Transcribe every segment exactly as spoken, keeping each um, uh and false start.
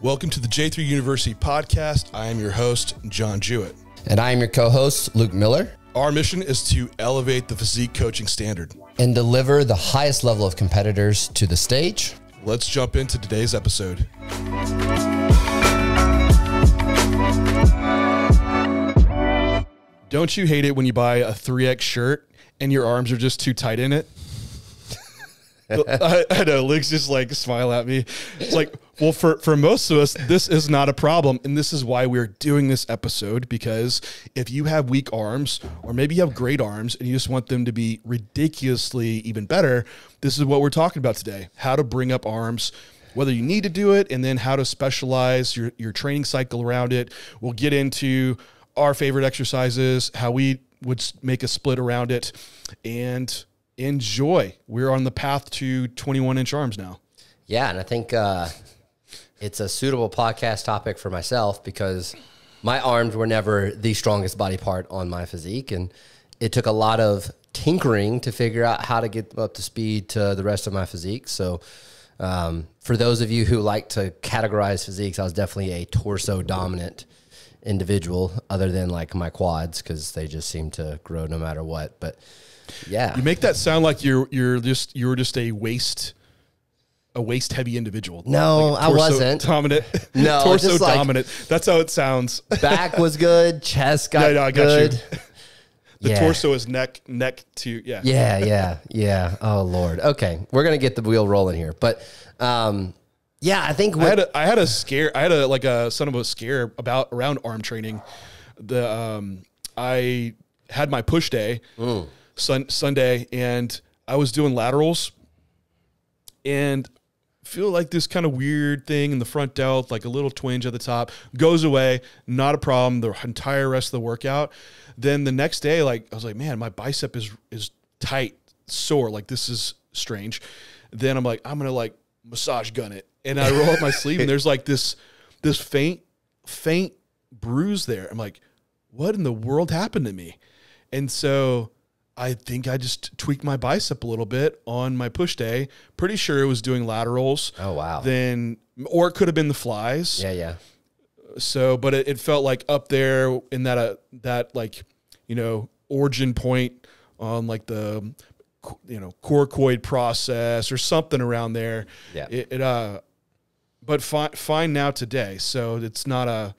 Welcome to the J three University Podcast. I am your host, John Jewett. And I am your co-host, Luke Miller. Our mission is to elevate the physique coaching standard and deliver the highest level of competitors to the stage. Let's jump into today's episode. Don't you hate it when you buy a three X shirt and your arms are just too tight in it? I, I know, Luke's just like, smile at me. It's like, well, for, for most of us, this is not a problem. And this is why we're doing this episode, because if you have weak arms, or maybe you have great arms and you just want them to be ridiculously even better, this is what we're talking about today. How to bring up arms, whether you need to do it, and then how to specialize your, your training cycle around it. We'll get into our favorite exercises, how we would make a split around it, and enjoy. We're on the path to twenty-one inch arms now. Yeah, and I think uh, it's a suitable podcast topic for myself because my arms were never the strongest body part on my physique, and it took a lot of tinkering to figure out how to get up to speed to the rest of my physique. So um, for those of you who like to categorize physiques, I was definitely a torso-dominant individual other than like my quads because they just seem to grow no matter what, but yeah. You make that sound like you're you're just you're just a waist a waist heavy individual. No, like I wasn't dominant. No, torso just like, dominant. That's how it sounds. Back was good. Chest got, yeah, no, I got good. You. The yeah. torso is neck neck to yeah. Yeah, yeah, yeah. Oh Lord. Okay, we're gonna get the wheel rolling here, but um, yeah, I think what, I had a, I had a scare. I had a like a son of a scare about around arm training. The um, I had my push day. Mm. Sun, Sunday, and I was doing laterals and feel like this kind of weird thing in the front delt, like a little twinge at the top, goes away, not a problem the entire rest of the workout. Then the next day, like I was like, man, my bicep is is tight, sore, like this is strange. Then I'm like, I'm gonna like massage gun it, and I roll up my sleeve and there's like this this faint faint bruise there. I'm like, what in the world happened to me? And so I think I just tweaked my bicep a little bit on my push day. Pretty sure it was doing laterals. Oh, wow. Then, or it could have been the flies. Yeah, yeah. So, but it, it felt like up there in that, uh, that like, you know, origin point on like the, you know, coracoid process or something around there. Yeah. It, it uh, but fine, fine now today. So it's not a,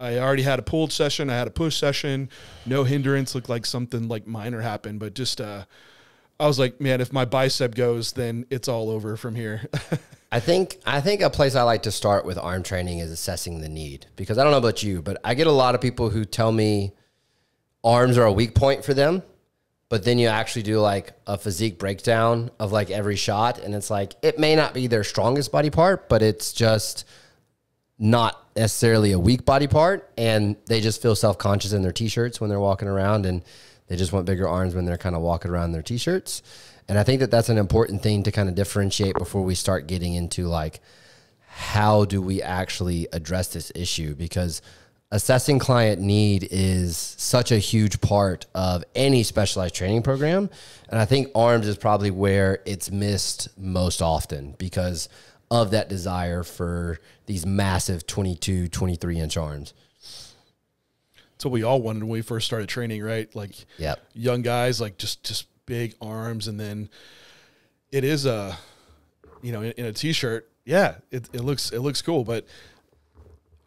I already had a pulled session. I had a push session. No hindrance. Looked like something like minor happened, but just uh, I was like, man, if my bicep goes, then it's all over from here. I think I think a place I like to start with arm training is assessing the need, because I don't know about you, but I get a lot of people who tell me arms are a weak point for them, but then you actually do like a physique breakdown of like every shot, and it's like it may not be their strongest body part, but it's just not necessarily a weak body part, and they just feel self-conscious in their t-shirts when they're walking around, and they just want bigger arms when they're kind of walking around in their t-shirts. And I think that that's an important thing to kind of differentiate before we start getting into like, how do we actually address this issue? Because assessing client need is such a huge part of any specialized training program. And I think arms is probably where it's missed most often because of that desire for these massive twenty-two, twenty-three inch arms. That's what we all wanted when we first started training, right? Like yep. young guys, like just, just big arms. And then it is a, you know, in, in a t-shirt. Yeah. It, it looks, it looks cool, but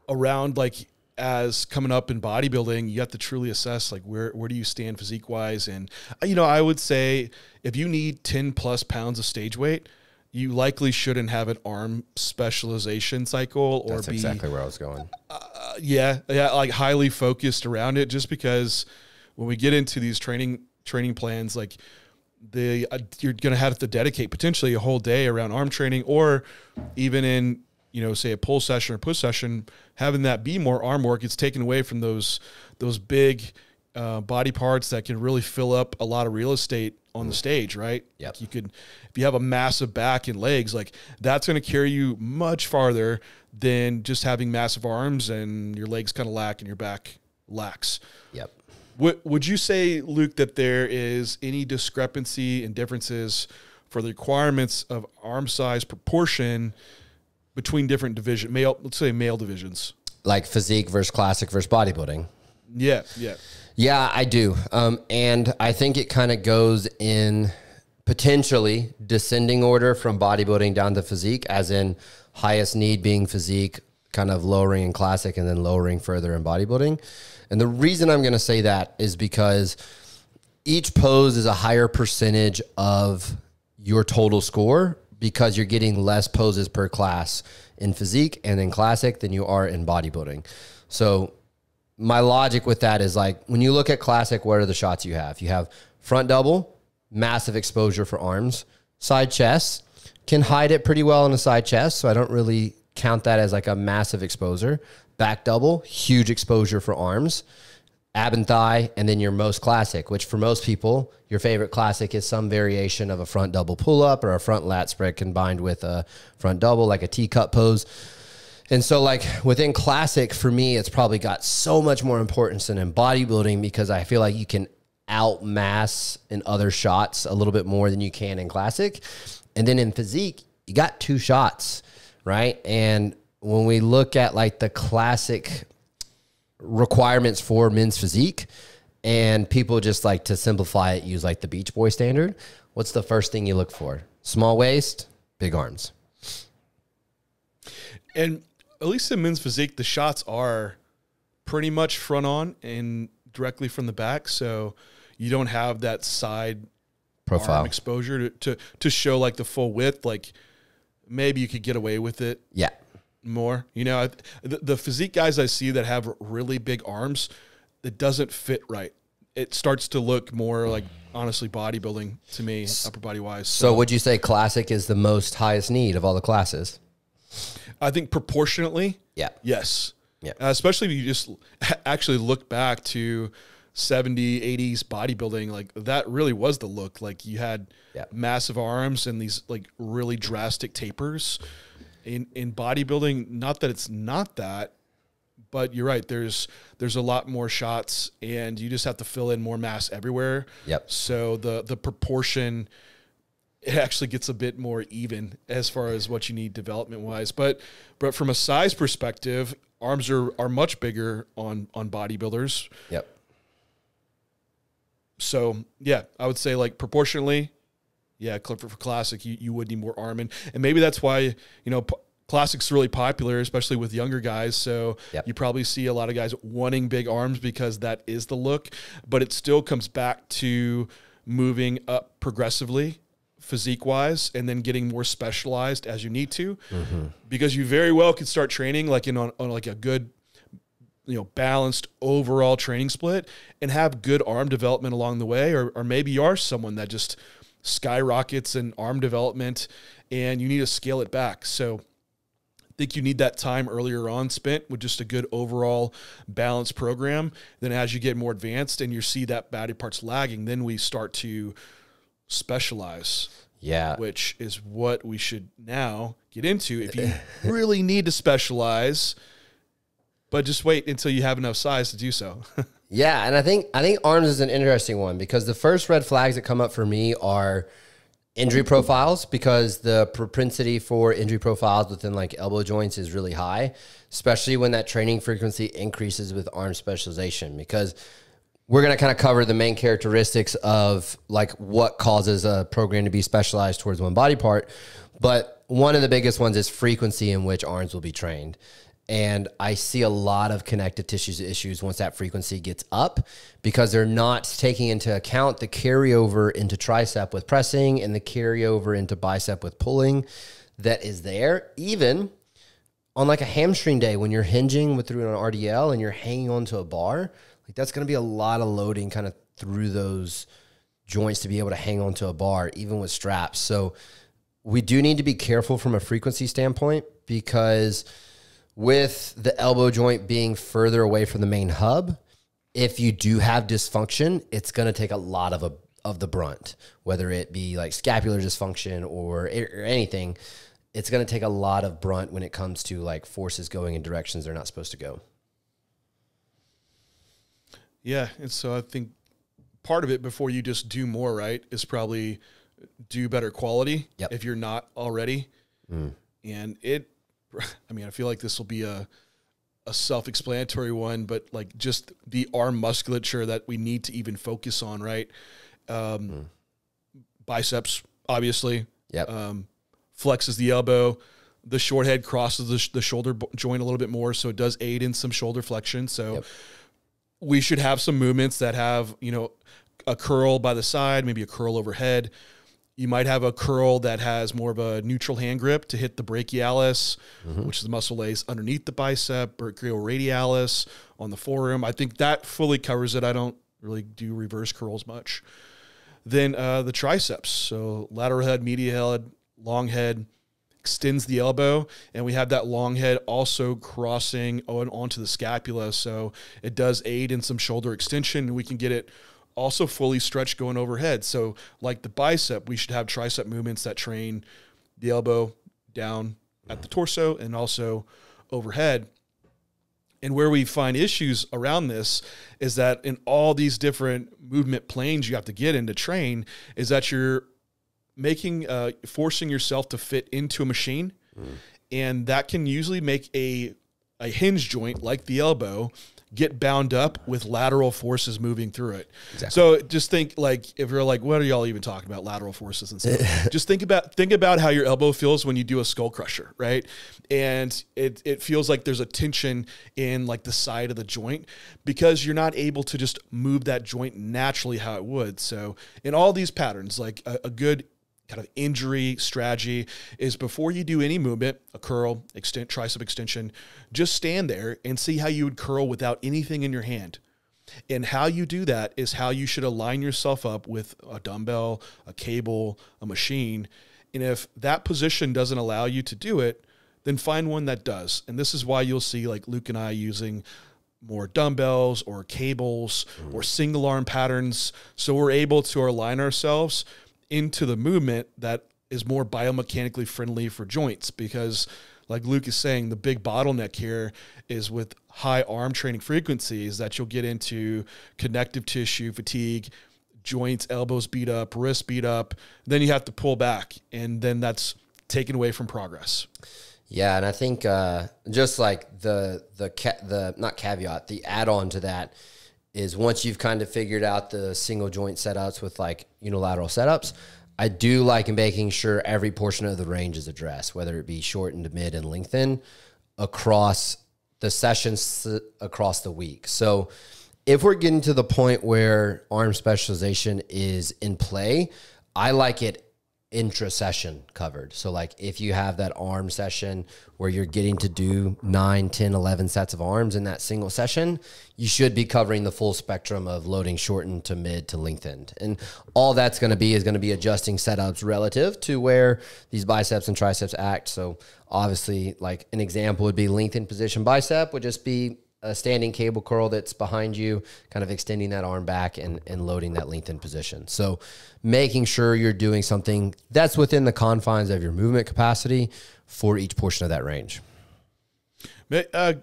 around like as coming up in bodybuilding, you have to truly assess like where, where do you stand physique wise? And, you know, I would say if you need ten plus pounds of stage weight, you likely shouldn't have an arm specialization cycle or That's be exactly where I was going. Uh, yeah. Yeah. Like highly focused around it, just because when we get into these training, training plans, like the, uh, you're going to have to dedicate potentially a whole day around arm training, or even in, you know, say a pull session or push session, having that be more arm work. It's taken away from those, those big uh, body parts that can really fill up a lot of real estate on the stage, right? Yep. Like you could, if you have a massive back and legs, like that's going to carry you much farther than just having massive arms and your legs kind of lack and your back lacks. Yep. Would, would you say, Luke, that there is any discrepancy and differences for the requirements of arm size proportion between different division, male, let's say male divisions, like physique versus classic versus bodybuilding. Yeah, yeah, yeah. I do, um, and I think it kind of goes in potentially descending order from bodybuilding down to physique, as in highest need being physique, kind of lowering in classic, and then lowering further in bodybuilding. And the reason I'm going to say that is because each pose is a higher percentage of your total score, because you're getting less poses per class in physique and in classic than you are in bodybuilding. So my logic with that is, like, when you look at classic, what are the shots you have? You have front double, massive exposure for arms, side chest, can hide it pretty well in a side chest, so I don't really count that as like a massive exposure. Back double, huge exposure for arms, ab and thigh, and then your most classic, which for most people, your favorite classic is some variation of a front double pull-up or a front lat spread combined with a front double, like a T-cut pose. And so, like, within classic, for me, it's probably got so much more importance than in bodybuilding, because I feel like you can outmass in other shots a little bit more than you can in classic. And then in physique, you got two shots, right? And when we look at, like, the classic requirements for men's physique, and people just like to simplify it, use like the Beach Boy standard, what's the first thing you look for? Small waist, big arms. And at least in men's physique, the shots are pretty much front on and directly from the back, so you don't have that side profile arm exposure to, to to show like the full width. Like, maybe you could get away with it. Yeah. More, you know, the, the physique guys I see that have really big arms, it doesn't fit right. It starts to look more like, honestly, bodybuilding to me, upper body wise. So, so would you say classic is the most highest need of all the classes? I think proportionately. Yeah. Yes. Yeah. Uh, especially if you just actually look back to seventies, eighties bodybuilding, like that really was the look. Like, you had yeah. massive arms and these like really drastic tapers. In, in bodybuilding, not that it's not that, but you're right. There's there's a lot more shots, and you just have to fill in more mass everywhere. Yep. So the the proportion, it actually gets a bit more even as far as what you need development wise. But but from a size perspective, arms are are much bigger on on bodybuilders. Yep. So yeah, I would say, like, proportionally. Yeah, for classic, you, you would need more arm. And, and maybe that's why, you know, p classic's really popular, especially with younger guys. So yep. you probably see a lot of guys wanting big arms because that is the look. But it still comes back to moving up progressively, physique-wise, and then getting more specialized as you need to. Mm-hmm. Because you very well could start training like in on, on like a good, you know, balanced overall training split and have good arm development along the way. Or, or maybe you are someone that just – skyrockets in arm development and you need to scale it back. So I think you need that time earlier on spent with just a good overall balanced program. Then as you get more advanced and you see that body parts lagging, then we start to specialize. Yeah. Which is what we should now get into. If you really need to specialize, but just wait until you have enough size to do so. Yeah, and I think I think arms is an interesting one, because the first red flags that come up for me are injury profiles, because the propensity for injury profiles within like elbow joints is really high, especially when that training frequency increases with arm specialization, because we're going to kind of cover the main characteristics of like what causes a program to be specialized towards one body part. But one of the biggest ones is frequency in which arms will be trained. And I see a lot of connective tissues issues once that frequency gets up, because they're not taking into account the carryover into tricep with pressing and the carryover into bicep with pulling that is there. Even on like a hamstring day when you're hinging with through an R D L and you're hanging onto a bar, like that's going to be a lot of loading kind of through those joints to be able to hang onto a bar, even with straps. So we do need to be careful from a frequency standpoint, because with the elbow joint being further away from the main hub, if you do have dysfunction, it's going to take a lot of a, of the brunt, whether it be like scapular dysfunction or, or anything. It's going to take a lot of brunt when it comes to like forces going in directions they're not supposed to go. Yeah, and so I think part of it, before you just do more, right, is probably do better quality. Yep. If you're not already. Mm. And it I mean, I feel like this will be a, a self-explanatory one, but like just the arm musculature that we need to even focus on, right? Um, mm. Biceps, obviously. Yep. Um, flexes the elbow. The short head crosses the, sh the shoulder joint a little bit more, so it does aid in some shoulder flexion. So yep. we should have some movements that have, you know, a curl by the side, maybe a curl overhead. You might have a curl that has more of a neutral hand grip to hit the brachialis, mm-hmm. which is the muscle lays underneath the bicep, brachioradialis on the forearm. I think that fully covers it. I don't really do reverse curls much. Then uh, the triceps, so lateral head, medial head, long head, extends the elbow, and we have that long head also crossing on, onto the scapula, so it does aid in some shoulder extension, and we can get it also fully stretched going overhead. So like the bicep, we should have tricep movements that train the elbow down at the torso and also overhead. And where we find issues around this is that in all these different movement planes you have to get in to train is that you're making, uh, forcing yourself to fit into a machine. Mm. And that can usually make a, a hinge joint like the elbow get bound up with lateral forces moving through it. Exactly. So just think, like, if you're like, what are y'all even talking about, lateral forces and stuff? Just think about think about how your elbow feels when you do a skull crusher, right? And it, it feels like there's a tension in like the side of the joint because you're not able to just move that joint naturally how it would. So in all these patterns, like a, a good kind of injury strategy is before you do any movement, a curl, extent, tricep extension, just stand there and see how you would curl without anything in your hand. And how you do that is how you should align yourself up with a dumbbell, a cable, a machine. And if that position doesn't allow you to do it, then find one that does. And this is why you'll see like Luke and I using more dumbbells or cables mm. or single arm patterns. So we're able to align ourselves into the movement that is more biomechanically friendly for joints, because like Luke is saying, the big bottleneck here is with high arm training frequencies that you'll get into connective tissue fatigue, joints, elbows beat up, wrists beat up, then you have to pull back, and then that's taken away from progress. Yeah. And I think uh, just like the, the, ca the not caveat, the add on to that is once you've kind of figured out the single joint setups with like unilateral setups, I do like making sure every portion of the range is addressed, whether it be shortened, mid, and lengthened across the sessions across the week. So if we're getting to the point where arm specialization is in play, I like it intra-session covered. So like if you have that arm session where you're getting to do nine, ten, eleven sets of arms in that single session, you should be covering the full spectrum of loading shortened to mid to lengthened. And all that's going to be is going to be adjusting setups relative to where these biceps and triceps act. So obviously like an example would be lengthened position bicep would just be a standing cable curl that's behind you, kind of extending that arm back and, and loading that lengthened position. So making sure you're doing something that's within the confines of your movement capacity for each portion of that range. Uh,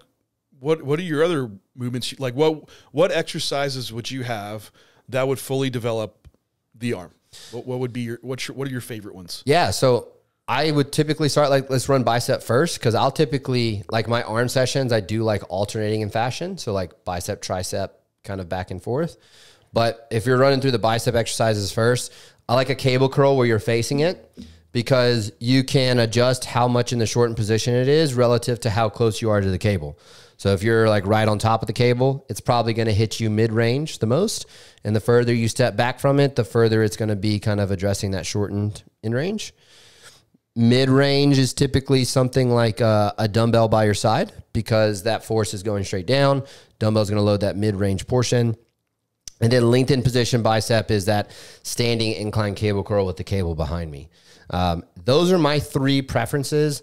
what, what are your other movements? Like what, what exercises would you have that would fully develop the arm? What, what would be your, what's your, what are your favorite ones? Yeah. So I would typically start like, let's run bicep first, because I'll typically, like my arm sessions, I do like alternating in fashion. So like bicep, tricep, kind of back and forth. But if you're running through the bicep exercises first, I like a cable curl where you're facing it, because you can adjust how much in the shortened position it is relative to how close you are to the cable. So if you're like right on top of the cable, it's probably going to hit you mid-range the most. And the further you step back from it, the further it's going to be kind of addressing that shortened in range. Mid-range is typically something like a, a dumbbell by your side, because that force is going straight down. Dumbbell's going to load that mid-range portion. And then lengthened position bicep is that standing incline cable curl with the cable behind me. Um, those are my three preferences.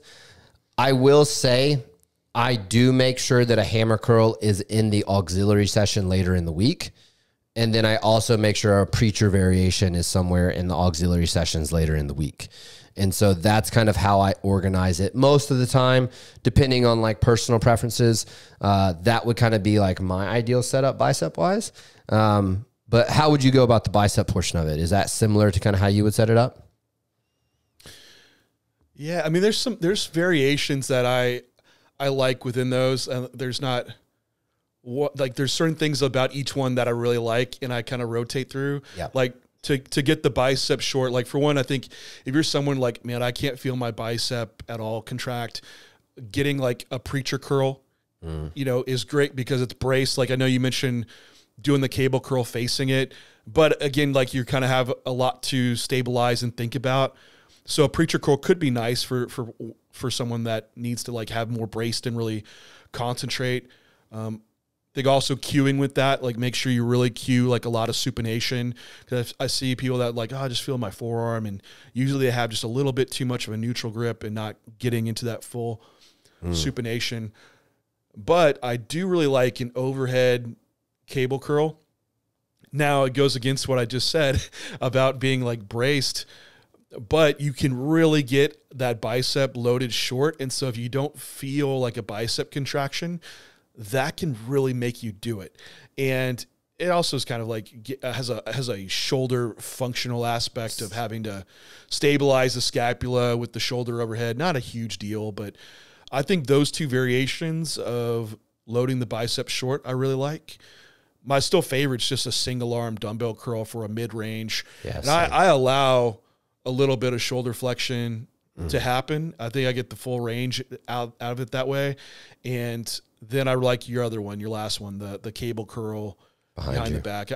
I will say I do make sure that a hammer curl is in the auxiliary session later in the week. And then I also make sure a preacher variation is somewhere in the auxiliary sessions later in the week. And so that's kind of how I organize it most of the time, depending on like personal preferences. Uh, that would kind of be like my ideal setup bicep wise. Um, but how would you go about the bicep portion of it? Is that similar to kind of how you would set it up? Yeah, I mean, there's some there's variations that I I like within those. Uh, there's not what like there's certain things about each one that I really like, and I kind of rotate through. Yeah. Like to to get the bicep short. Like for one, I think if you're someone like, man, I can't feel my bicep at all contract, getting like a preacher curl, mm. you know, is great because it's braced. Like I know you mentioned doing the cable curl facing it, but again, like you kind of have a lot to stabilize and think about. So a preacher curl could be nice for, for, for someone that needs to like have more braced and really concentrate. Um, I think also cueing with that, like make sure you really cue like a lot of supination. Cause I, I see people that like, oh, I just feel my forearm. And usually they have just a little bit too much of a neutral grip and not getting into that full mm. supination. But I do really like an overhead cable curl. Now it goes against what I just said about being like braced, but you can really get that bicep loaded short. And so if you don't feel like a bicep contraction, that can really make you do it. And it also is kind of like has a, has a shoulder functional aspect of having to stabilize the scapula with the shoulder overhead. Not a huge deal, but I think those two variations of loading the bicep short, I really like. My still favorite is just a single arm dumbbell curl for a mid range. Yes, and I, I allow a little bit of shoulder flexion mm. to happen. I think I get the full range out, out of it that way. And then I like your other one, your last one, the, the cable curl behind, behind the back. I,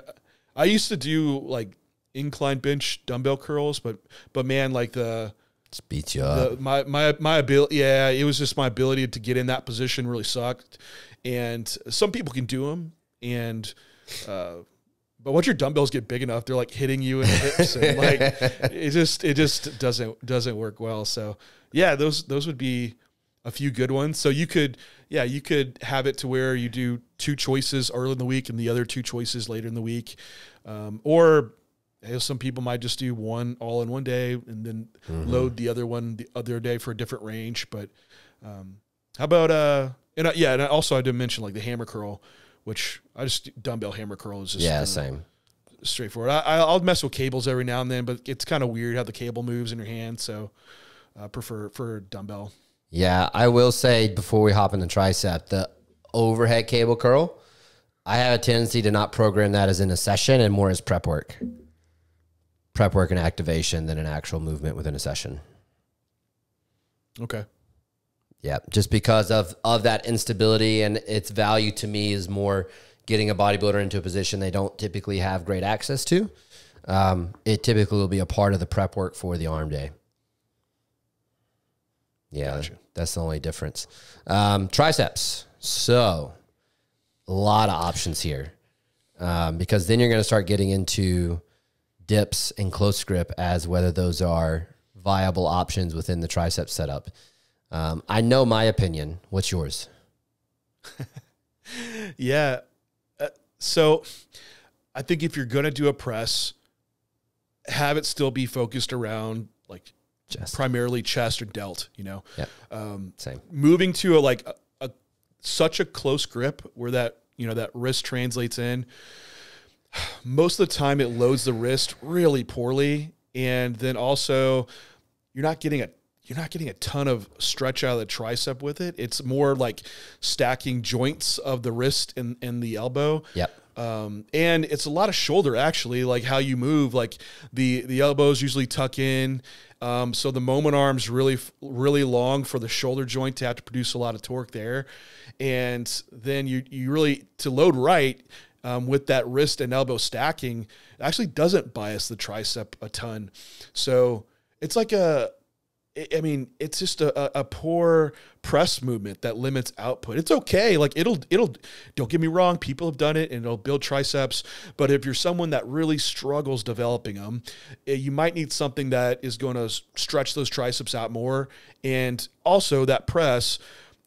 I used to do like incline bench dumbbell curls, but, but man, like the, it beats you the, up. My, my, my ability. Yeah. It was just my ability to get in that position really sucked. And some people can do them. And, uh, but once your dumbbells get big enough, they're like hitting you in the hips, and like it just it just doesn't doesn't work well. So yeah, those those would be a few good ones. So you could yeah you could have it to where you do two choices early in the week and the other two choices later in the week, um, or you know, some people might just do one all in one day and then mm-hmm. load the other one the other day for a different range. But um, how about uh and I, yeah and I also I did mention like the hammer curl. Which I just dumbbell hammer curl is just yeah same straightforward. I, I'll mess with cables every now and then, but it's kind of weird how the cable moves in your hand. So I uh, prefer for dumbbell. Yeah, I will say before we hop in the tricep, the overhead cable curl, I have a tendency to not program that as in a session and more as prep work, prep work and activation than an actual movement within a session. Okay. Yeah, just because of, of that instability, and its value to me is more getting a bodybuilder into a position they don't typically have great access to. Um, it typically will be a part of the prep work for the arm day. Yeah, gotcha. That's the only difference. Um, triceps. So a lot of options here um, because then you're going to start getting into dips and close grip as whether those are viable options within the tricep setup. Um, I know my opinion. What's yours? yeah. Uh, so I think if you're going to do a press, have it still be focused around like chest. Primarily chest or delt, you know, yep. um, Same. Moving to a, like a, a, such a close grip where that, you know, that wrist translates in most of the time it loads the wrist really poorly. And then also you're not getting a You're not getting a ton of stretch out of the tricep with it. It's more like stacking joints of the wrist and, and the elbow. Yep. Um, and it's a lot of shoulder, actually, like how you move. Like the, the elbows usually tuck in. Um, so the moment arm's really, really long for the shoulder joint to have to produce a lot of torque there. And then you, you really, to load right um, with that wrist and elbow stacking, it actually doesn't bias the tricep a ton. So it's like a... I mean, it's just a, a poor press movement that limits output. It's okay. Like it'll, it'll, don't get me wrong. People have done it and it'll build triceps. But if you're someone that really struggles developing them, you might need something that is going to stretch those triceps out more. And also that press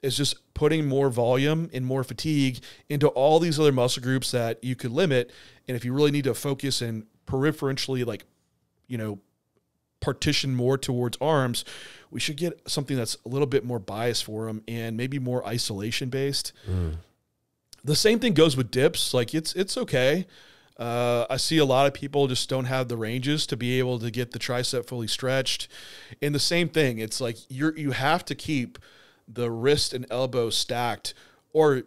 is just putting more volume and more fatigue into all these other muscle groups that you could limit. And if you really need to focus and peripherally, like, you know, partition more towards arms, we should get something that's a little bit more biased for them and maybe more isolation based. Mm. The same thing goes with dips. Like it's, it's okay. Uh, I see a lot of people just don't have the ranges to be able to get the tricep fully stretched. And the same thing, it's like you're, you have to keep the wrist and elbow stacked, or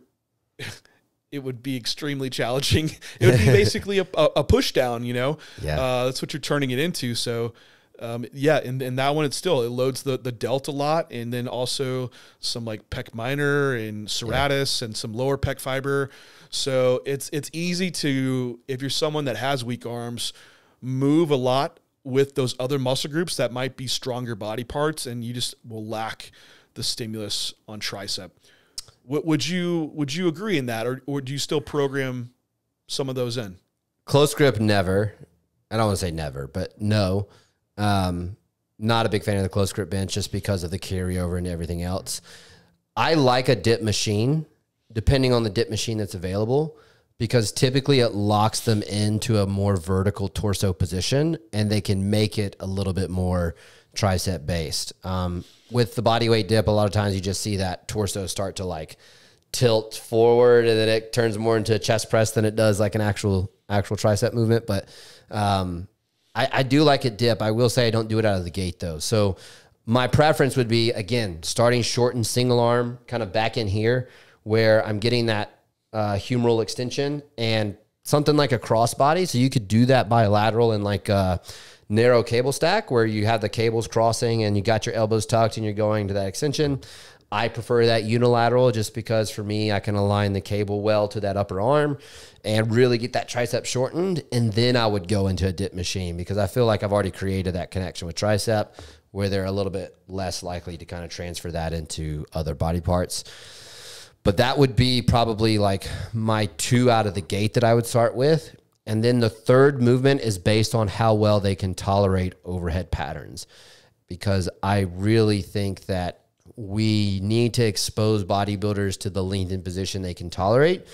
it would be extremely challenging. It would be basically a, a push down, you know? Yeah. Uh, that's what you're turning it into. So, um, yeah, and, and that one, it's still, it loads the, the delt a lot, and then also some like pec minor and serratus, yeah, and some lower pec fiber. So it's, it's easy to, if you're someone that has weak arms, move a lot with those other muscle groups that might be stronger body parts, and you just will lack the stimulus on tricep. What would you, would you agree in that, or, or do you still program some of those in? Close grip, never. I don't want to say never, but no. Um, not a big fan of the close grip bench just because of the carryover and everything else. I like a dip machine, depending on the dip machine that's available, because typically it locks them into a more vertical torso position, and they can make it a little bit more tricep based. Um, with the bodyweight dip, a lot of times you just see that torso start to like tilt forward, and then it turns more into a chest press than it does like an actual, actual tricep movement. But, um, I, I do like it dip. I will say I don't do it out of the gate though. So my preference would be, again, starting short and single arm, kind of back in here where I'm getting that, uh, humeral extension and something like a crossbody. So you could do that bilateral and like, uh, narrow cable stack where you have the cables crossing and you got your elbows tucked and you're going to that extension. I prefer that unilateral just because for me, I can align the cable well to that upper arm and really get that tricep shortened. And then I would go into a dip machine because I feel like I've already created that connection with tricep where they're a little bit less likely to kind of transfer that into other body parts. But that would be probably like my two out of the gate that I would start with. And then the third movement is based on how well they can tolerate overhead patterns, because I really think that we need to expose bodybuilders to the length and position they can tolerate.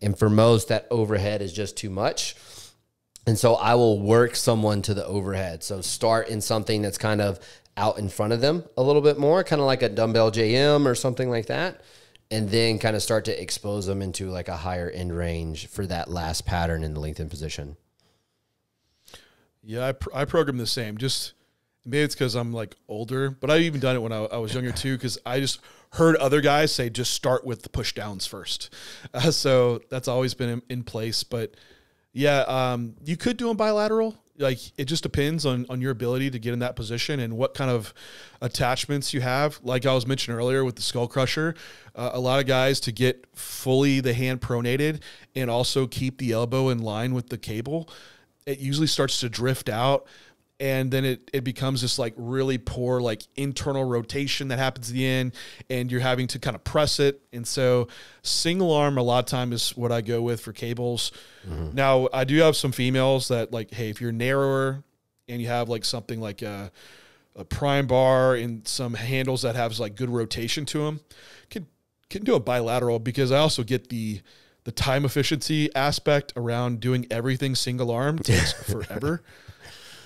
And for most, that overhead is just too much. And so I will work someone to the overhead. So start in something that's kind of out in front of them a little bit more, kind of like a dumbbell J M or something like that, and then kind of start to expose them into like a higher end range for that last pattern in the lengthened position. Yeah, I, pr I program the same. Just maybe it's because I'm like older, but I've even done it when I, I was younger too, because I just heard other guys say, just start with the push downs first. Uh, so that's always been in, in place. But yeah, um, you could do them bilateral. Like it just depends on, on your ability to get in that position and what kind of attachments you have. Like I was mentioning earlier with the skull crusher, uh, a lot of guys to get fully the hand pronated and also keep the elbow in line with the cable, it usually starts to drift out. And then it, it becomes this like really poor, like internal rotation that happens at the end, and you're having to kind of press it. And so single arm a lot of time is what I go with for cables. Mm-hmm. Now I do have some females that like, hey, if you're narrower and you have like something like a, a prime bar and some handles that have like good rotation to them, can, can do a bilateral, because I also get the, the time efficiency aspect around doing everything single arm takes forever.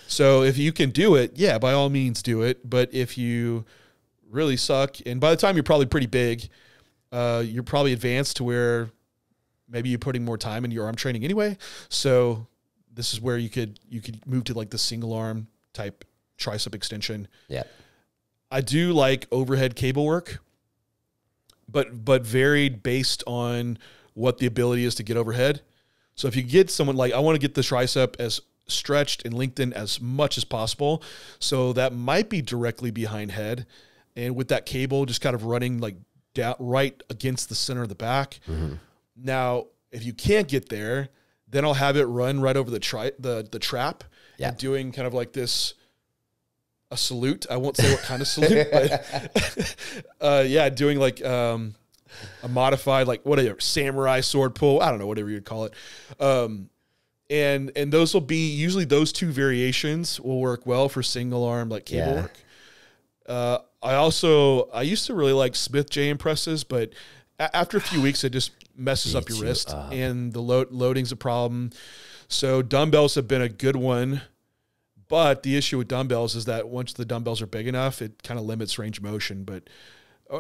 So if you can do it, yeah, by all means do it. But if you really suck, and by the time you're probably pretty big, uh, you're probably advanced to where maybe you're putting more time into your arm training anyway. So this is where you could you could move to like the single arm type tricep extension. Yeah, I do like overhead cable work, but but varied based on what the ability is to get overhead. So if you get someone like, I want to get the tricep as stretched and lengthened as much as possible, so that might be directly behind head, and with that cable just kind of running like down right against the center of the back. Mm-hmm. Now if you can't get there, then I'll have it run right over the tri the the trap. Yeah. And doing kind of like this a salute, I won't say what kind of salute, but uh yeah, doing like um a modified like whatever samurai sword pull, I don't know, whatever you'd call it. um And and those will be usually, those two variations will work well for single arm like cable. Yeah. Work. Uh, I also I used to really like Smith J M presses, but a after a few weeks it just messes up your wrist up. And the load loading's a problem. So dumbbells have been a good one, but the issue with dumbbells is that once the dumbbells are big enough, it kind of limits range of motion. But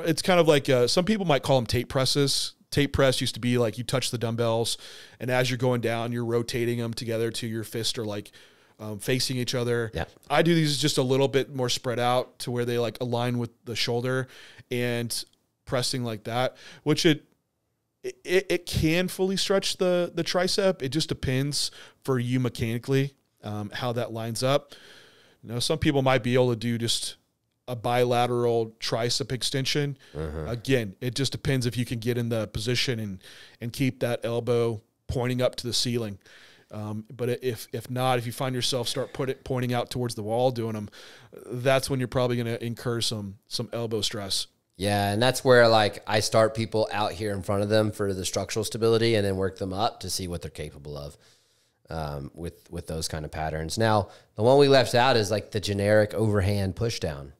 it's kind of like uh, some people might call them tape presses. Tape press used to be like you touch the dumbbells, and as you're going down, you're rotating them together to your fist or like um, facing each other. Yeah. I do these just a little bit more spread out to where they like align with the shoulder and pressing like that, which it it, it can fully stretch the, the tricep. It just depends for you mechanically um, how that lines up. You know, some people might be able to do just a bilateral tricep extension. Uh-huh. Again, it just depends if you can get in the position and, and keep that elbow pointing up to the ceiling. Um, but if, if not, if you find yourself start put it pointing out towards the wall doing them, that's when you're probably going to incur some, some elbow stress. Yeah. And that's where like I start people out here in front of them for the structural stability and then work them up to see what they're capable of. Um, with, with those kind of patterns. Now the one we left out is like the generic overhand push down.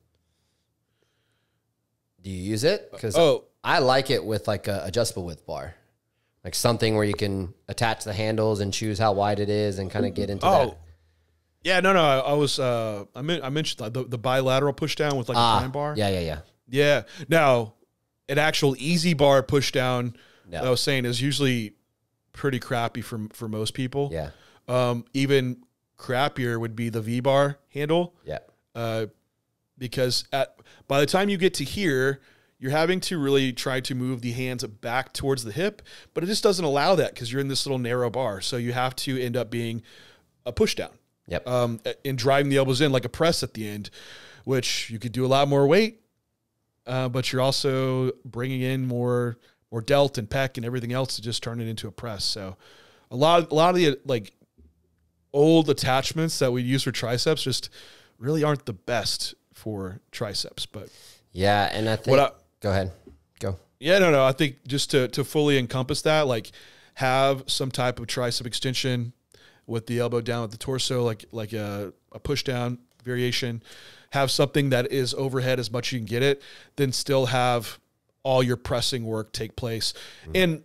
Do you use it? Because oh. I like it with like a adjustable width bar, like something where you can attach the handles and choose how wide it is and kind of get into oh. that. Yeah, no, no. I, I was, uh, I, mean, I mentioned the, the bilateral push down with like ah, a prime bar. Yeah, yeah, yeah. Yeah. Now, an actual easy bar push down, no. I was saying, is usually pretty crappy for, for most people. Yeah. Um, even crappier would be the V bar handle. Yeah. Uh, Because at, by the time you get to here, you're having to really try to move the hands back towards the hip, but it just doesn't allow that because you're in this little narrow bar. So you have to end up being a push down. Yep. Um, and driving the elbows in like a press at the end, which you could do a lot more weight, uh, but you're also bringing in more more delt and pec and everything else to just turn it into a press. So a lot, a lot of the like old attachments that we use for triceps just really aren't the best for triceps. But yeah, and I think I, go ahead go yeah no no I think just to to fully encompass that, like have some type of tricep extension with the elbow down at the torso, like like a, a push down variation, have something that is overhead as much as you can get it, then still have all your pressing work take place. Mm-hmm. And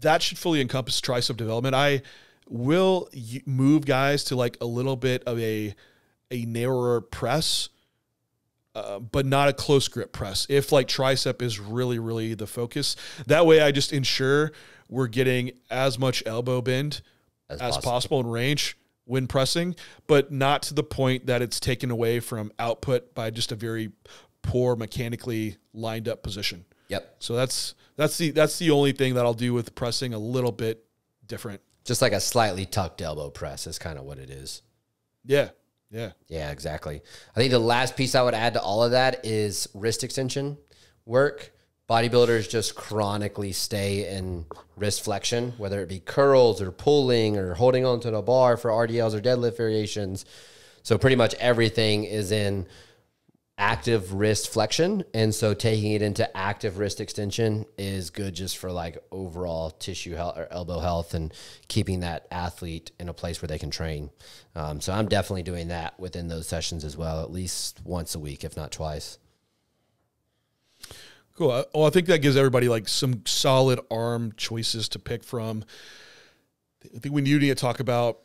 that should fully encompass tricep development. I will move guys to like a little bit of a a narrower press, uh, but not a close grip press. If like tricep is really, really the focus, that way I just ensure we're getting as much elbow bend as, as possible. possible in range when pressing, but not to the point that it's taken away from output by just a very poor mechanically lined up position. Yep. So that's, that's the, that's the only thing that I'll do with pressing a little bit different. Just like a slightly tucked elbow press is kind of what it is. Yeah. Yeah. Yeah, exactly. I think the last piece I would add to all of that is wrist extension work. Bodybuilders just chronically stay in wrist flexion, whether it be curls or pulling or holding onto the bar for R D Ls or deadlift variations. So pretty much everything is in active wrist flexion. And so taking it into active wrist extension is good just for like overall tissue health or elbow health and keeping that athlete in a place where they can train. Um, so I'm definitely doing that within those sessions as well, at least once a week, if not twice. Cool. Well, I think that gives everybody like some solid arm choices to pick from. I think we need to talk about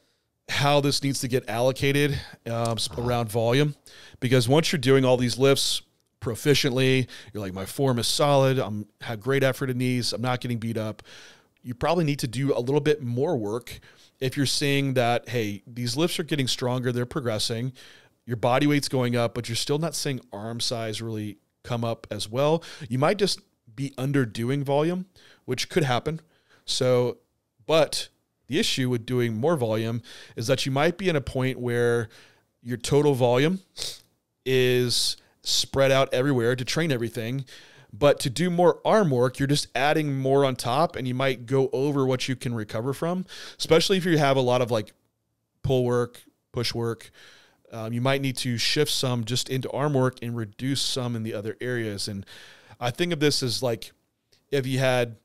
how this needs to get allocated um, around volume, because once you're doing all these lifts proficiently, you're like, my form is solid. I'm have great effort in these. I'm not getting beat up. You probably need to do a little bit more work. If you're seeing that, hey, these lifts are getting stronger, they're progressing, your body weight's going up, but you're still not seeing arm size really come up as well, you might just be underdoing volume, which could happen. So, but the issue with doing more volume is that you might be in a point where your total volume is spread out everywhere to train everything, but to do more arm work, you're just adding more on top and you might go over what you can recover from, especially if you have a lot of like pull work, push work. Um, you might need to shift some just into arm work and reduce some in the other areas. And I think of this as like, if you had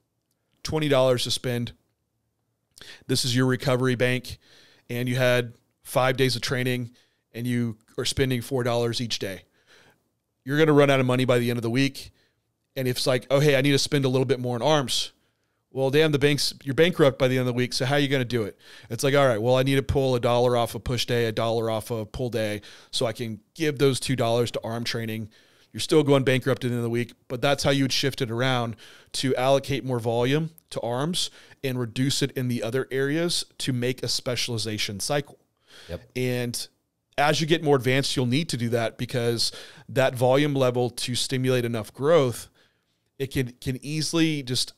twenty dollars to spend, this is your recovery bank, and you had five days of training and you are spending four dollars each day. You're going to run out of money by the end of the week. And if it's like, oh, hey, I need to spend a little bit more in arms. Well, damn, the bank's, you're bankrupt by the end of the week. So how are you going to do it? It's like, all right, well, I need to pull a dollar off a push day, a dollar off a pull day, so I can give those two dollars to arm training You're still going bankrupt at the end of the week, but that's how you would shift it around to allocate more volume to arms and reduce it in the other areas to make a specialization cycle. Yep. And as you get more advanced, you'll need to do that, because that volume level to stimulate enough growth, it can, can easily just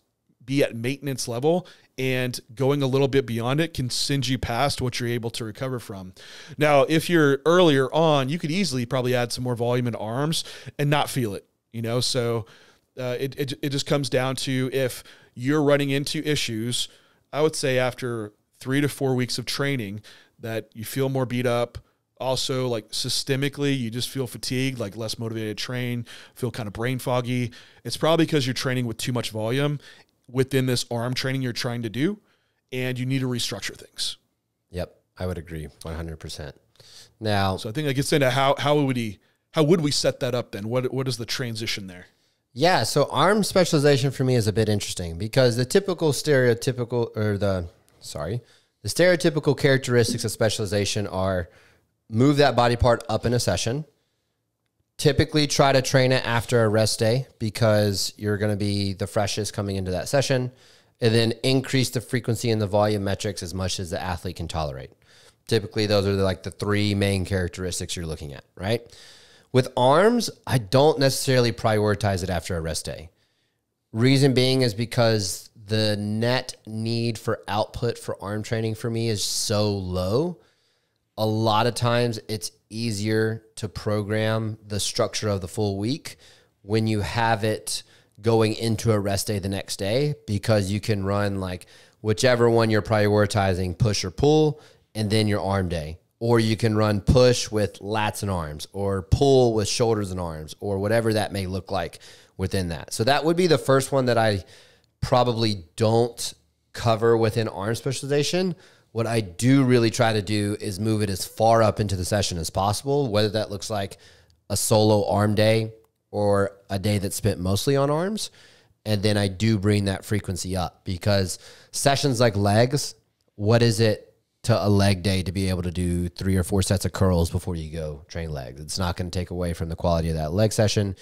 be at maintenance level, and going a little bit beyond it can send you past what you're able to recover from. Now, if you're earlier on, you could easily probably add some more volume in arms and not feel it, you know? So uh, it, it, it just comes down to, if you're running into issues, I would say after three to four weeks of training that you feel more beat up. Also, like systemically, you just feel fatigued, like less motivated to train, feel kind of brain foggy. It's probably because you're training with too much volume within this arm training you're trying to do, and you need to restructure things. Yep. I would agree one hundred percent. Now, so I think I gets into how, how would he, how would we set that up then? What, what is the transition there? Yeah. So arm specialization for me is a bit interesting, because the typical stereotypical or the, sorry, the stereotypical characteristics of specialization are move that body part up in a session. Typically try to train it after a rest day, because you're going to be the freshest coming into that session, and then increase the frequency and the volume metrics as much as the athlete can tolerate. Typically, those are like the three main characteristics you're looking at, right? With arms, I don't necessarily prioritize it after a rest day. Reason being is because the net need for output for arm training for me is so low. A lot of times it's easier to program the structure of the full week when you have it going into a rest day the next day, because you can run like whichever one you're prioritizing, push or pull, and then your arm day. Or you can run push with lats and arms, or pull with shoulders and arms, or whatever that may look like within that. So that would be the first one that I probably don't cover within arm specialization. What I do really try to do is move it as far up into the session as possible, whether that looks like a solo arm day or a day that's spent mostly on arms. And then I do bring that frequency up, because sessions like legs, what is it to a leg day to be able to do three or four sets of curls before you go train legs? It's not going to take away from the quality of that leg session.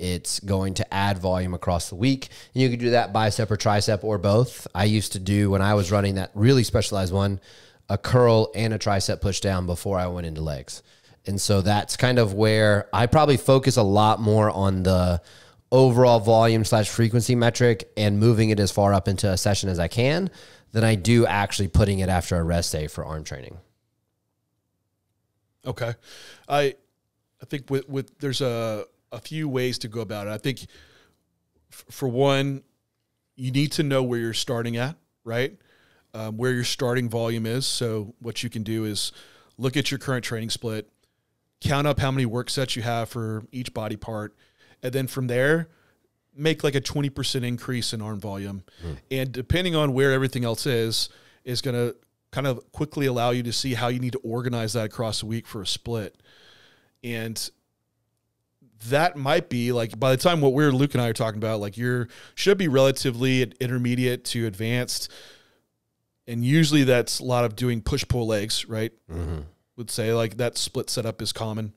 It's going to add volume across the week. And you can do that bicep or tricep or both. I used to do, when I was running that really specialized one, a curl and a tricep push down before I went into legs. And so that's kind of where I probably focus a lot more on the overall volume slash frequency metric and moving it as far up into a session as I can than I do actually putting it after a rest day for arm training. Okay. I, I think with, with there's a, a few ways to go about it. I think for one, you need to know where you're starting at, right? Um, where your starting volume is. So what you can do is look at your current training split, count up how many work sets you have for each body part. And then from there, make like a twenty percent increase in arm volume. Mm. And depending on where everything else is, is going to kind of quickly allow you to see how you need to organize that across the week for a split. And that might be like, by the time what we're, Luke and I are talking about, like you're should be relatively intermediate to advanced. And usually that's a lot of doing push pull legs, right? Mm-hmm. Would say like that split setup is common.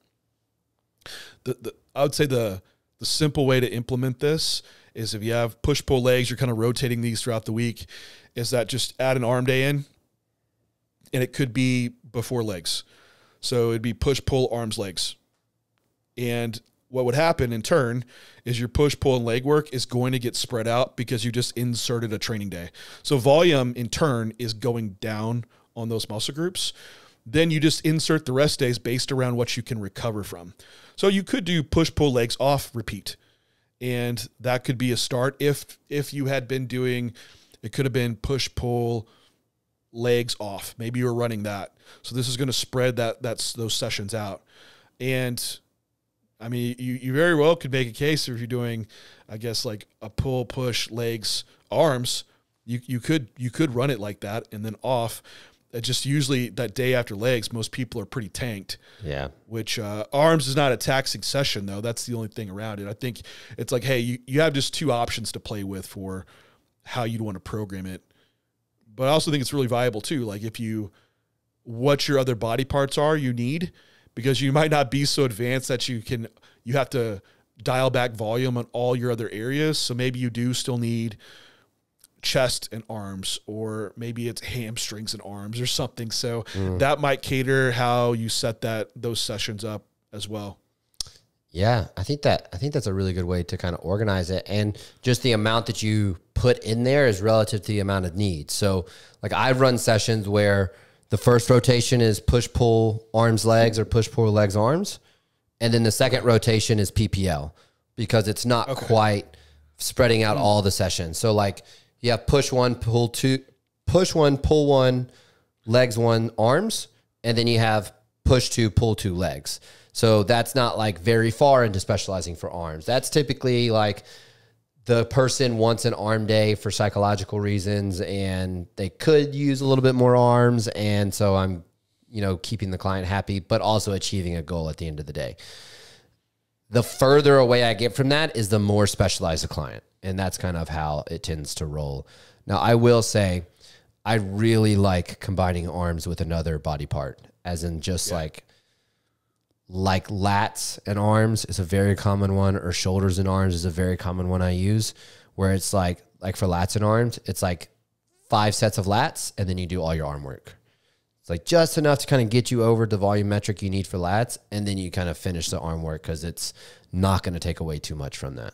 The, the, I would say the, the simple way to implement this is if you have push pull legs, you're kind of rotating these throughout the week, is that just add an arm day in, and it could be before legs. So it'd be push, pull, arms, legs. And what would happen in turn is your push, pull, and leg work is going to get spread out because you just inserted a training day. So volume in turn is going down on those muscle groups. Then you just insert the rest days based around what you can recover from. So you could do push, pull, legs off, repeat. And that could be a start. If, if you had been doing, it could have been push, pull, legs off. Maybe you were running that. So this is going to spread that, that's those sessions out. And I mean, you, you very well could make a case if you're doing, I guess, like a pull, push, legs, arms. You you could you could run it like that and then off. It just usually that day after legs, most people are pretty tanked. Yeah. Which uh, arms is not a taxing session, though. That's the only thing around it. I think it's like, hey, you, you have just two options to play with for how you'd want to program it. But I also think it's really viable, too. Like if you, what your other body parts are you need, because you might not be so advanced that you can, you have to dial back volume on all your other areas. So maybe you do still need chest and arms, or maybe it's hamstrings and arms or something. So mm. that might cater how you set that, those sessions up as well. Yeah, I think that, I think that's a really good way to kind of organize it. And just the amount that you put in there is relative to the amount of need. So like I've run sessions where the first rotation is push, pull, arms, legs, or push, pull, legs, arms. And then the second rotation is P P L, because it's not okay. quite spreading out all the sessions. So like, yeah, push one, pull two, push one, pull one, legs one, arms, and then you have push two, pull two, legs. So that's not like very far into specializing for arms. That's typically like the person wants an arm day for psychological reasons, and they could use a little bit more arms. And so I'm, you know, keeping the client happy, but also achieving a goal at the end of the day. The further away I get from that is the more specialized the client. And that's kind of how it tends to roll. Now, I will say I really like combining arms with another body part, as in just yeah. like, like lats and arms is a very common one, or shoulders and arms is a very common one I use, where it's like, like for lats and arms, it's like five sets of lats and then you do all your arm work. It's like just enough to kind of get you over the volume metric you need for lats, and then you kind of finish the arm work because it's not going to take away too much from that.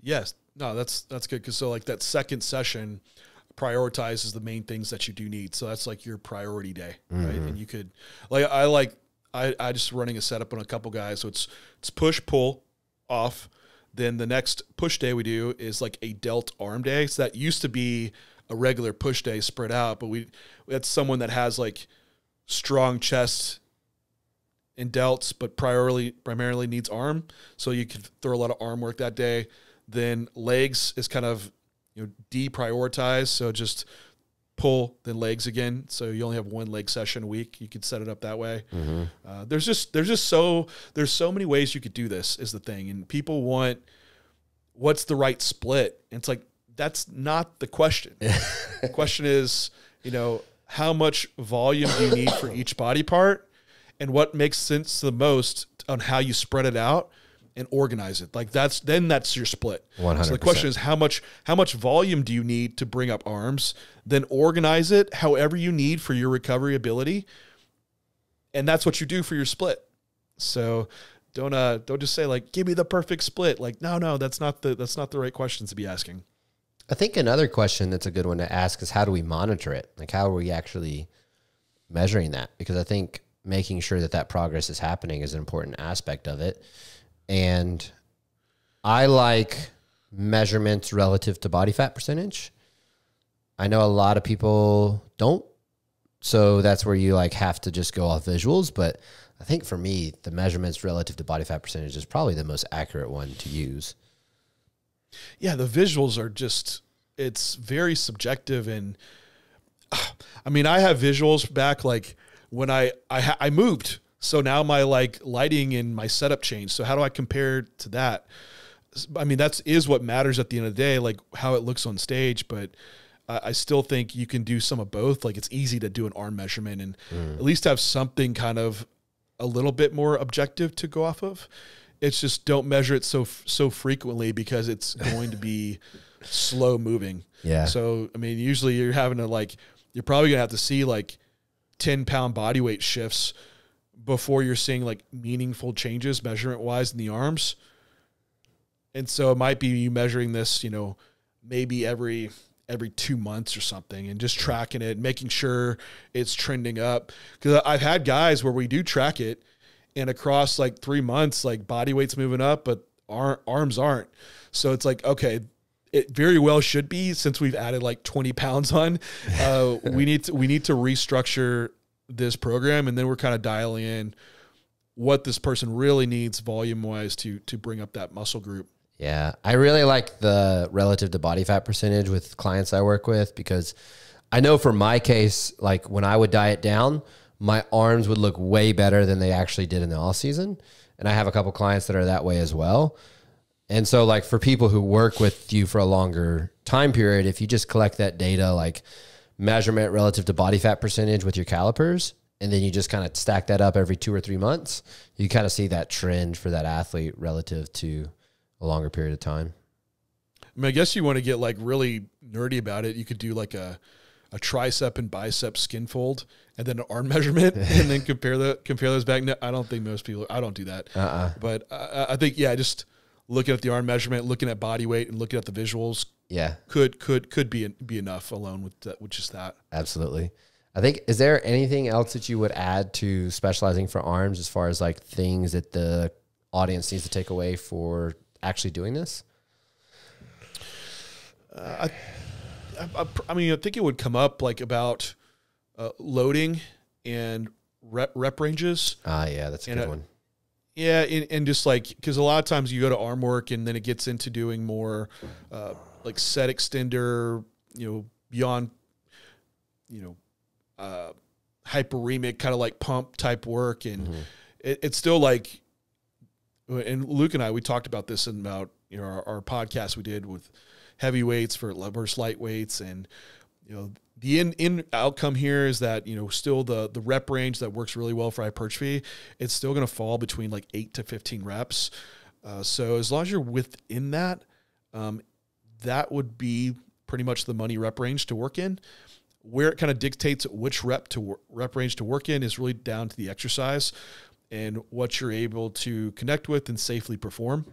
Yes. No, that's, that's good. Cause so like that second session prioritizes the main things that you do need. So that's like your priority day, mm-hmm. right? And you could like, I like, I, I just running a setup on a couple guys. So it's, it's push, pull, off. Then the next push day we do is like a delt arm day. So that used to be a regular push day spread out, but we, that's someone that has like strong chest and delts, but priorly, primarily needs arm. So you could throw a lot of arm work that day. Then legs is kind of, you know, deprioritized. So just pull, then legs again. So you only have one leg session a week. You could set it up that way. Mm-hmm. uh, there's just, there's just so, there's so many ways you could do this is the thing. And people want, what's the right split? And it's like, that's not the question. The question is, you know, how much volume do you need for each body part, and what makes sense the most on how you spread it out and organize it. Like that's, then that's your split. one hundred percent. So the question is how much, how much volume do you need to bring up arms, then organize it however you need for your recovery ability. And that's what you do for your split. So don't, uh, don't just say like, give me the perfect split. Like, no, no, that's not the, that's not the right questions to be asking. I think another question that's a good one to ask is how do we monitor it? Like how are we actually measuring that? Because I think making sure that that progress is happening is an important aspect of it. And I like measurements relative to body fat percentage. I know a lot of people don't. So that's where you like have to just go off visuals. But I think for me, the measurements relative to body fat percentage is probably the most accurate one to use. Yeah, the visuals are just, it's very subjective. And I mean, I have visuals back like when I, I, ha I moved. So now my like lighting and my setup changed. So how do I compare to that? I mean, that's is what matters at the end of the day, like how it looks on stage. But uh, I still think you can do some of both. Like it's easy to do an arm measurement and mm. at least have something kind of a little bit more objective to go off of. It's just don't measure it so, so frequently because it's going to be slow moving. Yeah. So, I mean, usually you're having to like, you're probably gonna have to see like ten pound body weight shifts before you're seeing like meaningful changes measurement wise in the arms. And so it might be you measuring this, you know, maybe every, every two months or something and just tracking it, making sure it's trending up. Cause I've had guys where we do track it, and across like three months, like body weight's moving up, but our arms aren't. So it's like, okay, it very well should be, since we've added like twenty pounds on, uh, we need to, we need to restructure this program. And then we're kind of dialing in what this person really needs volume wise to, to bring up that muscle group. Yeah. I really like the relative to body fat percentage with clients I work with, because I know for my case, like when I would diet down, my arms would look way better than they actually did in the off season. And I have a couple clients that are that way as well. And so like for people who work with you for a longer time period, if you just collect that data, like measurement relative to body fat percentage with your calipers, and then you just kind of stack that up every two or three months, you kind of see that trend for that athlete relative to a longer period of time. I mean, I guess you want to get like really nerdy about it. You could do like a, a tricep and bicep skin fold and then an arm measurement and then compare the, compare those back. No, I don't think most people, I don't do that. Uh-uh. But I, I think, yeah, just looking at the arm measurement, looking at body weight and looking at the visuals. Yeah. Could, could, could be, be enough alone with that, with just that. Absolutely. I think, is there anything else that you would add to specializing for arms as far as like things that the audience needs to take away for actually doing this? Uh, I, I, I mean, I think it would come up like about uh, loading and rep, rep ranges. Ah, yeah, that's a and good a, one. Yeah, and, and just like, because a lot of times you go to arm work and then it gets into doing more uh, like set extender, you know, beyond, you know, uh, hyperemic kind of like pump type work. And mm-hmm. it, it's still like, and Luke and I, we talked about this in about, you know, our, our podcast we did with heavyweights for versus lightweights. And, you know, the end, end outcome here is that, you know, still the, the rep range that works really well for hypertrophy, it's still going to fall between like eight to fifteen reps. Uh, so as long as you're within that, um, that would be pretty much the money rep range to work in. Where it kind of dictates which rep to rep range to work in is really down to the exercise and what you're able to connect with and safely perform.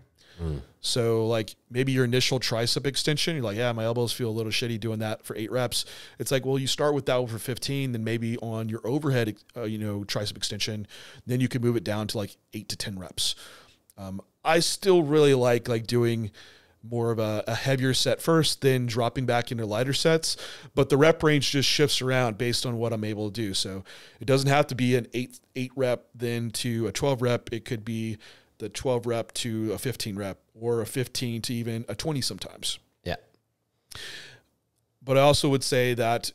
Mm. So like maybe your initial tricep extension, you're like, yeah, my elbows feel a little shitty doing that for eight reps. It's like, well, you start with that for fifteen, then maybe on your overhead, uh, you know, tricep extension, then you can move it down to like eight to ten reps. Um, I still really like, like doing more of a, a heavier set first, then dropping back into lighter sets. But the rep range just shifts around based on what I'm able to do. So it doesn't have to be an eight, eight rep, then to a twelve rep. It could be the twelve rep to a fifteen rep or a fifteen to even a twenty sometimes. Yeah. But I also would say that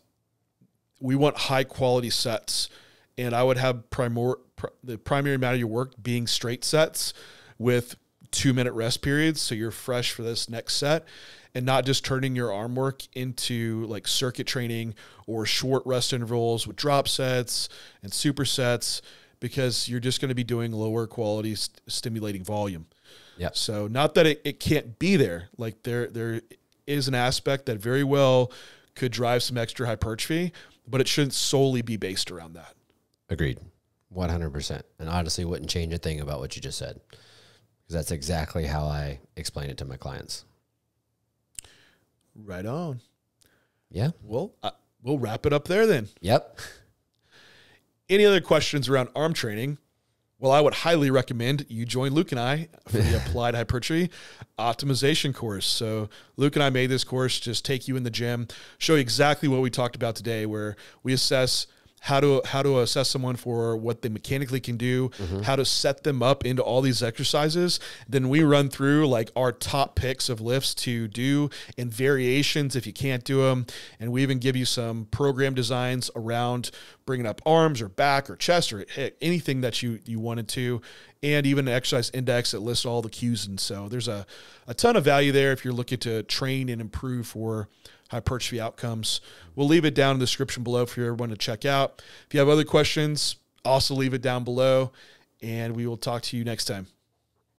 we want high quality sets, and I would have primor pr the primary amount of your work being straight sets with two minute rest periods. So you're fresh for this next set and not just turning your arm work into like circuit training or short rest intervals with drop sets and supersets, because you're just going to be doing lower quality st stimulating volume. Yeah. So not that it, it can't be there. Like there, there is an aspect that very well could drive some extra hypertrophy, but it shouldn't solely be based around that. Agreed. one hundred percent. And honestly wouldn't change a thing about what you just said. That's exactly how I explain it to my clients. Right on. Yeah. Well, uh, we'll wrap it up there then. Yep. Any other questions around arm training? Well, I would highly recommend you join Luke and I for the Applied Hypertrophy Optimization course. So Luke and I made this course, just take you in the gym, show you exactly what we talked about today, where we assess How to, how to assess someone for what they mechanically can do, mm-hmm. how to set them up into all these exercises. Then we run through like our top picks of lifts to do and variations if you can't do them. And we even give you some program designs around bringing up arms or back or chest or anything that you, you wanted to, and even an exercise index that lists all the cues. And so there's a, a ton of value there if you're looking to train and improve for hypertrophy outcomes. We'll leave it down in the description below for everyone to check out. If you have other questions, also leave it down below, and we will talk to you next time.